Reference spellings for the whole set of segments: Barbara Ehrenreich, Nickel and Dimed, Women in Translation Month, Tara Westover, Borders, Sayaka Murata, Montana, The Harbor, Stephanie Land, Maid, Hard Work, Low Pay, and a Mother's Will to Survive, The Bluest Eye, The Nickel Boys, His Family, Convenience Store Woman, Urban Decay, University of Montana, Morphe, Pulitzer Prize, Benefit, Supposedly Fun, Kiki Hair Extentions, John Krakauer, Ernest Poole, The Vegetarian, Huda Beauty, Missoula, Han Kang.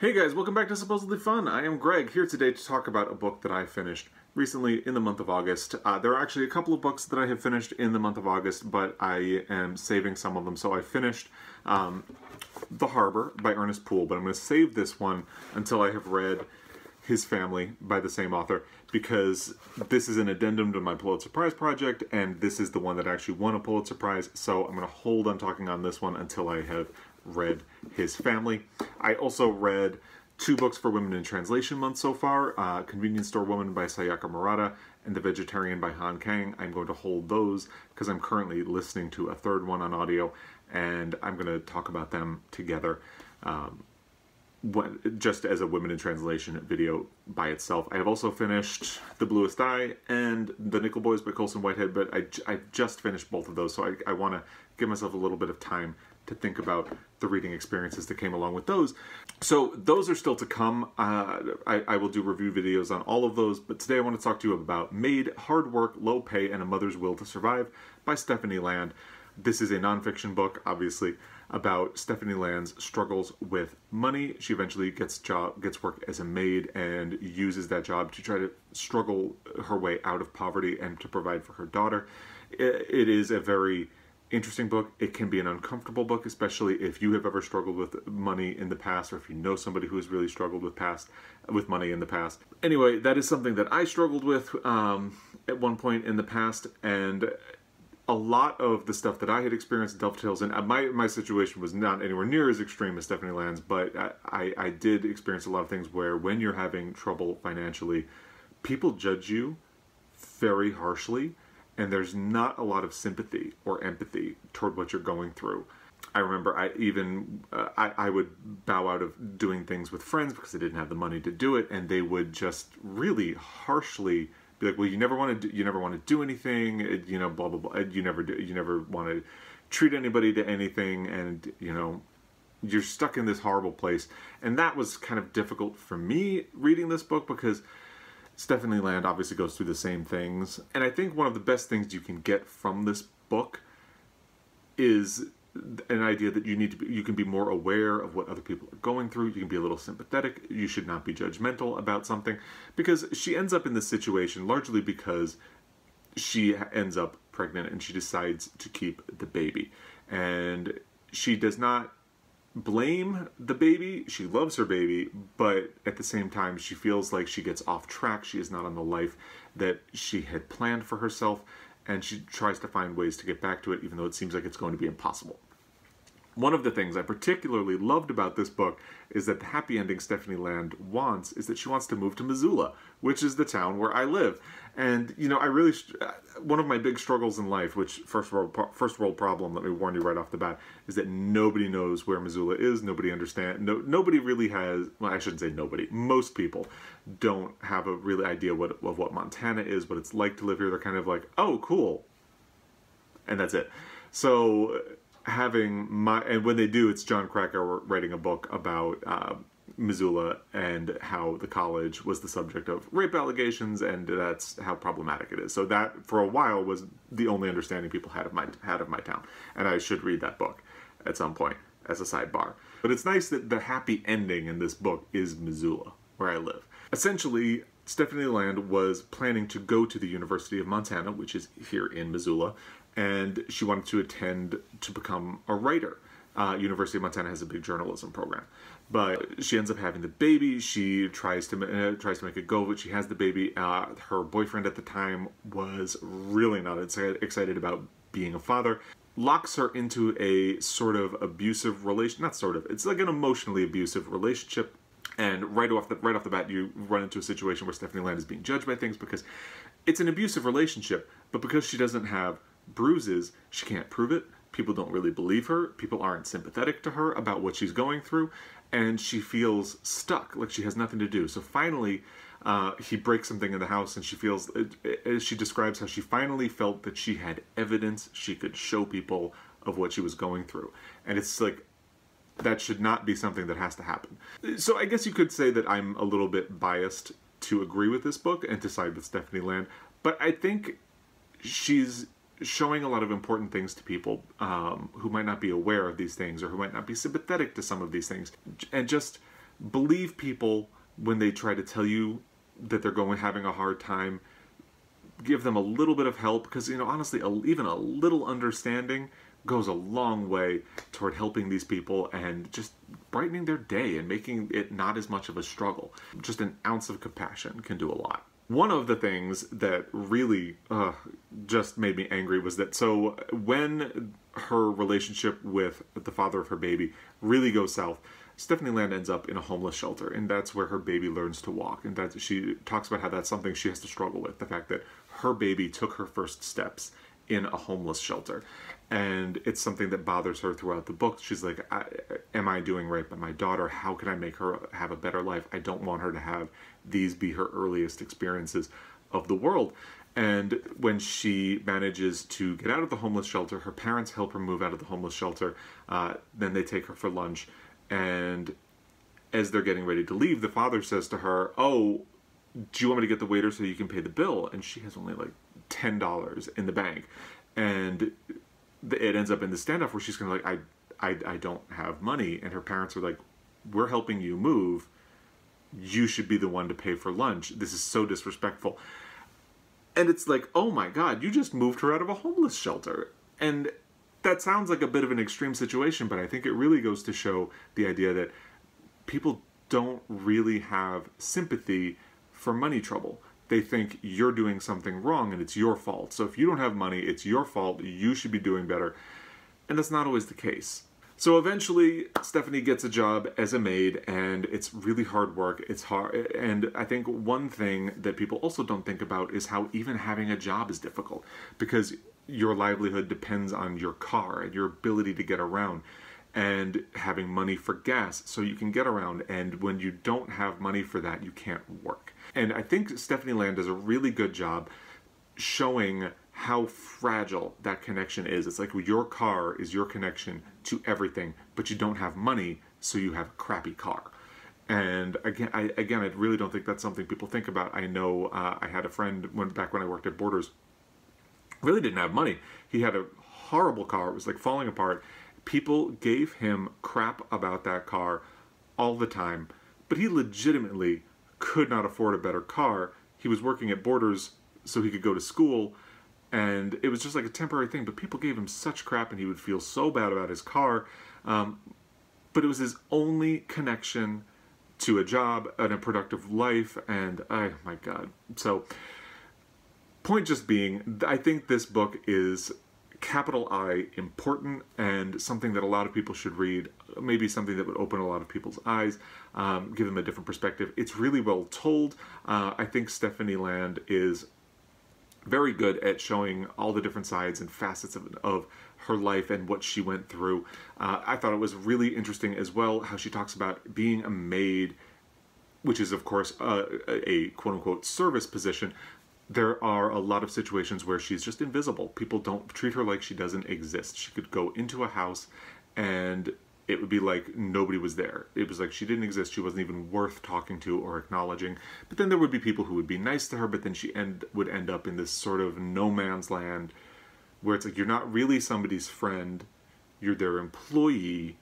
Hey guys, welcome back to Supposedly Fun. I am Greg, here today to talk about a book that I finished recently in the month of August. There are actually a couple of books that I have finished in the month of August, but I am saving some of them. So I finished The Harbor by Ernest Poole, but I'm going to save this one until I have read His Family by the same author, because this is an addendum to my Pulitzer Prize project, and this is the one that actually won a Pulitzer Prize. So I'm going to hold on talking on this one until I have read His Family. I also read two books for Women in Translation Month so far, Convenience Store Woman by Sayaka Murata and The Vegetarian by Han Kang. I'm going to hold those because I'm currently listening to a third one on audio, and I'm going to talk about them together just as a Women in Translation video by itself. I have also finished The Bluest Eye and The Nickel Boys by Colson Whitehead, but I just finished both of those, so I want to give myself a little bit of time to think about the reading experiences that came along with those. So those are still to come. I will do review videos on all of those, but today I want to talk to you about Maid, Hard Work, Low Pay, and a Mother's Will to Survive by Stephanie Land. This is a nonfiction book, obviously, about Stephanie Land's struggles with money. She eventually gets work as a maid and uses that job to try to struggle her way out of poverty and to provide for her daughter. It is a very interesting book. It can be an uncomfortable book, especially if you have ever struggled with money in the past, or if you know somebody who has really struggled with money in the past. Anyway, that is something that I struggled with at one point in the past, and a lot of the stuff that I had experienced dovetails in. My situation was not anywhere near as extreme as Stephanie Land's, but I did experience a lot of things where when you're having trouble financially, people judge you very harshly, and there's not a lot of sympathy or empathy toward what you're going through. I remember I would bow out of doing things with friends because I didn't have the money to do it, and they would just really harshly be like, "Well, you never want to do anything, you know, blah blah blah. You never want to treat anybody to anything, and you know, you're stuck in this horrible place." And that was kind of difficult for me reading this book, because Stephanie Land obviously goes through the same things. And I think one of the best things you can get from this book is an idea that you can be more aware of what other people are going through. You can be a little sympathetic. You should not be judgmental about something, because she ends up in this situation largely because she ends up pregnant and she decides to keep the baby. And she does not blame the baby. She loves her baby, but at the same time she feels like she gets off track. She is not on the life that she had planned for herself, and she tries to find ways to get back to it, even though it seems like it's going to be impossible. One of the things I particularly loved about this book is that the happy ending Stephanie Land wants is that she wants to move to Missoula, which is the town where I live. And, you know, one of my big struggles in life, which first world problem, let me warn you right off the bat, is that nobody knows where Missoula is. Nobody understands. Nobody really has, well, I shouldn't say nobody. Most people don't have a really idea of what Montana is, what it's like to live here. They're kind of like, oh, cool. And that's it. So and when they do, it's John Krakauer writing a book about Missoula and how the college was the subject of rape allegations, and that's how problematic it is. So that, for a while, was the only understanding people had of my town. And I should read that book at some point as a sidebar. But it's nice that the happy ending in this book is Missoula, where I live. Essentially, Stephanie Land was planning to go to the University of Montana, which is here in Missoula, and she wanted to attend to become a writer. University of Montana has a big journalism program, but she ends up having the baby. She tries to make a go of it. She has the baby. Her boyfriend at the time was really not excited about being a father. Locks her into a sort of abusive relation. Not sort of. It's like an emotionally abusive relationship. And right off the bat, you run into a situation where Stephanie Land is being judged by things, because it's an abusive relationship, but because she doesn't have bruises, she can't prove it. People don't really believe her. People aren't sympathetic to her about what she's going through, and she feels stuck, like she has nothing to do. So finally, he breaks something in the house, and she feels, as she describes how she finally felt that she had evidence she could show people of what she was going through. And it's like, that should not be something that has to happen. So I guess you could say that I'm a little bit biased to agree with this book and to side with Stephanie Land, but I think she's showing a lot of important things to people who might not be aware of these things, or who might not be sympathetic to some of these things, and just believe people when they try to tell you that they're having a hard time. Give them a little bit of help, because, you know, honestly, even a little understanding goes a long way toward helping these people and just brightening their day and making it not as much of a struggle. Just an ounce of compassion can do a lot. One of the things that really just made me angry was that, so when her relationship with the father of her baby really goes south, Stephanie Land ends up in a homeless shelter, and that's where her baby learns to walk. And that's, she talks about how that's something she has to struggle with, the fact that her baby took her first steps in a homeless shelter. And it's something that bothers her throughout the book. She's like, am I doing right by my daughter? How can I make her have a better life? I don't want her to have these be her earliest experiences of the world. And when she manages to get out of the homeless shelter, her parents help her move out of the homeless shelter. Then they take her for lunch. And as they're getting ready to leave, the father says to her, oh, do you want me to get the waiter so you can pay the bill? And she has only like $10 in the bank. And it ends up in the standoff where she's kind of like, I don't have money. And her parents are like, we're helping you move. You should be the one to pay for lunch. This is so disrespectful. And it's like, oh my God, you just moved her out of a homeless shelter. And that sounds like a bit of an extreme situation, but I think it really goes to show the idea that people don't really have sympathy for money trouble. They think you're doing something wrong and it's your fault. So if you don't have money, it's your fault. You should be doing better. And that's not always the case. So eventually, Stephanie gets a job as a maid, and it's really hard work. It's hard, and I think one thing that people also don't think about is how even having a job is difficult, because your livelihood depends on your car and your ability to get around and having money for gas so you can get around. And when you don't have money for that, you can't work. And I think Stephanie Land does a really good job showing how fragile that connection is. It's like, well, your car is your connection to everything, but you don't have money, so you have a crappy car. And again, I really don't think that's something people think about. I know I had a friend back when I worked at Borders, really didn't have money. He had a horrible car. It was like falling apart. People gave him crap about that car all the time, but he legitimately could not afford a better car. He was working at Borders so he could go to school, and it was just like a temporary thing, but people gave him such crap and he would feel so bad about his car. But it was his only connection to a job and a productive life, and oh my God. So, point just being, I think this book is capital I important, and something that a lot of people should read, maybe something that would open a lot of people's eyes, give them a different perspective. It's really well told. I think Stephanie Land is very good at showing all the different sides and facets of her life and what she went through. I thought it was really interesting as well how she talks about being a maid, which is of course a quote-unquote service position. There are a lot of situations where she's just invisible. People don't treat her like she doesn't exist. She could go into a house and it would be like nobody was there. It was like she didn't exist. She wasn't even worth talking to or acknowledging. But then there would be people who would be nice to her, but then she would end up in this sort of no man's land where it's like, you're not really somebody's friend, you're their employee.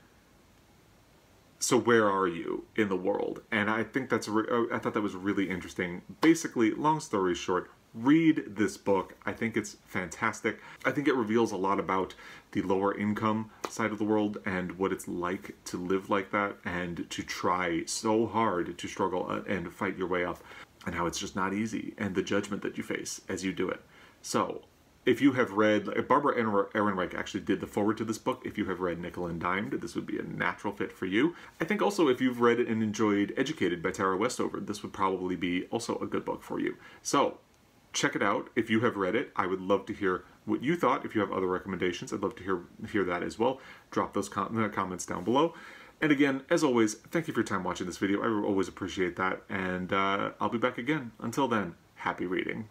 So where are you in the world? And I think that's, I thought that was really interesting. Basically, long story short, read this book. I think it's fantastic. I think it reveals a lot about the lower income side of the world and what it's like to live like that and to try so hard to struggle and fight your way up, and how it's just not easy and the judgment that you face as you do it. So if you have read, Barbara Ehrenreich actually did the foreword to this book. If you have read Nickel and Dimed, this would be a natural fit for you. I think also if you've read it and enjoyed Educated by Tara Westover, this would probably be also a good book for you. So check it out if you have read it. I would love to hear what you thought. If you have other recommendations, I'd love to hear that as well. Drop those comments down below. And again, as always, thank you for your time watching this video. I always appreciate that. And I'll be back again. Until then, happy reading.